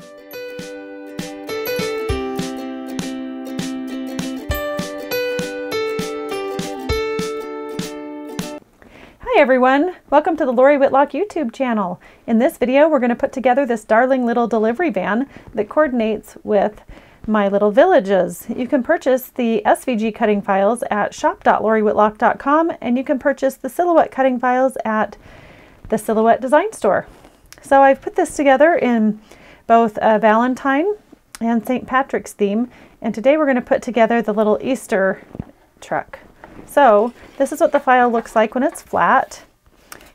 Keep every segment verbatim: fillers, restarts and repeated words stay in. Hi everyone, welcome to the Lori Whitlock YouTube channel. In this video we're going to put together this darling little delivery van that coordinates with my little villages. You can purchase the S V G cutting files at shop dot lori whitlock dot com and you can purchase the silhouette cutting files at the Silhouette Design Store. So I've put this together in both a Valentine and Saint Patrick's theme, and today we're going to put together the little Easter truck. So this is what the file looks like when it's flat,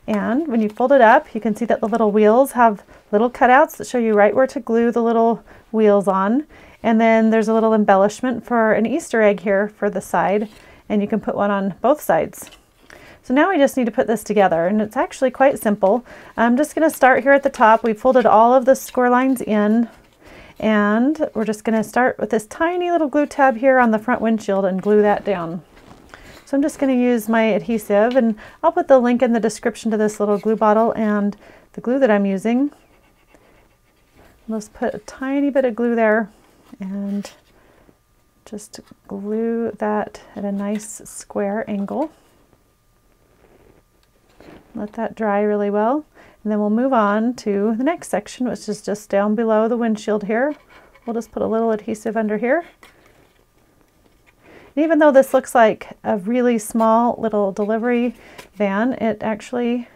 and when you fold it up you can see that the little wheels have little cutouts that show you right where to glue the little wheels on, and then there's a little embellishment for an Easter egg here for the side, and you can put one on both sides. So now I just need to put this together, and it's actually quite simple. I'm just going to start here at the top. We folded all of the score lines in, and we're just going to start with this tiny little glue tab here on the front windshield and glue that down. So I'm just going to use my adhesive, and I'll put the link in the description to this little glue bottle and the glue that I'm using. Let's put a tiny bit of glue there and just glue that at a nice square angle. Let that dry really well, and then we'll move on to the next section, which is just down below the windshield here. We'll just put a little adhesive under here. Even though this looks like a really small little delivery van, it actually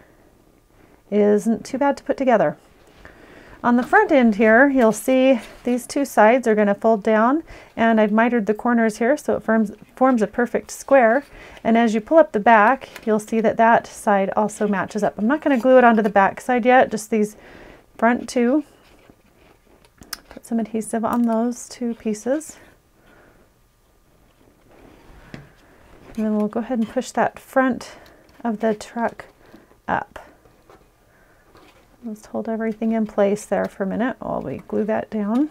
isn't too bad to put together. On the front end here, you'll see these two sides are going to fold down, and I've mitered the corners here so it forms, forms a perfect square. And as you pull up the back, you'll see that that side also matches up. I'm not going to glue it onto the back side yet, just these front two. Put some adhesive on those two pieces. And then we'll go ahead and push that front of the truck up. Let's hold everything in place there for a minute while we glue that down.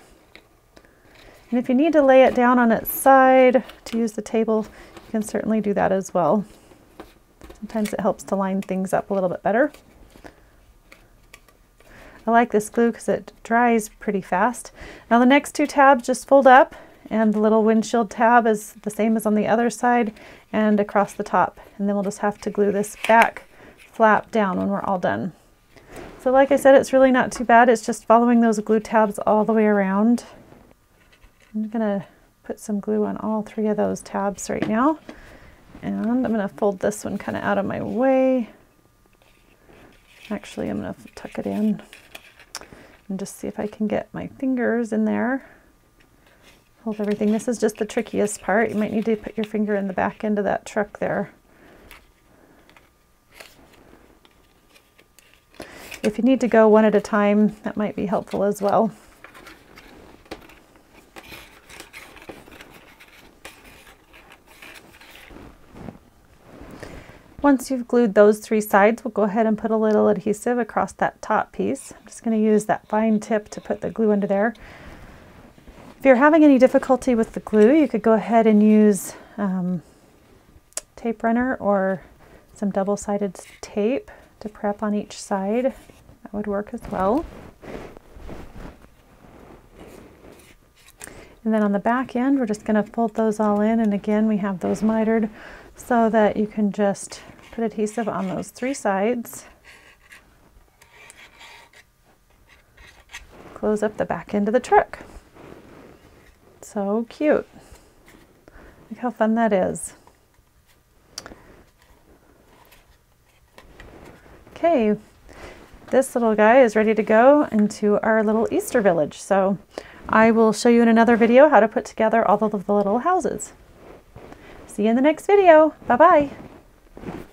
And if you need to lay it down on its side to use the table, you can certainly do that as well. Sometimes it helps to line things up a little bit better. I like this glue because it dries pretty fast. Now the next two tabs just fold up, and the little windshield tab is the same as on the other side and across the top. And then we'll just have to glue this back flap down when we're all done. So like I said, it's really not too bad. It's just following those glue tabs all the way around. I'm going to put some glue on all three of those tabs right now. And I'm going to fold this one kind of out of my way. Actually, I'm going to tuck it in and just see if I can get my fingers in there. Hold everything. This is just the trickiest part. You might need to put your finger in the back end of that truck there. If you need to go one at a time, that might be helpful as well. Once you've glued those three sides, we'll go ahead and put a little adhesive across that top piece. I'm just going to use that fine tip to put the glue under there. If you're having any difficulty with the glue, you could go ahead and use um, tape runner or some double-sided tape to prep on each side. That would work as well. And then on the back end, we're just going to fold those all in, and again we have those mitered so that you can just put adhesive on those three sides. Close up the back end of the truck. So cute. Look how fun that is. Okay, this little guy is ready to go into our little Easter village. So I will show you in another video how to put together all of the little houses. See you in the next video. Bye-bye.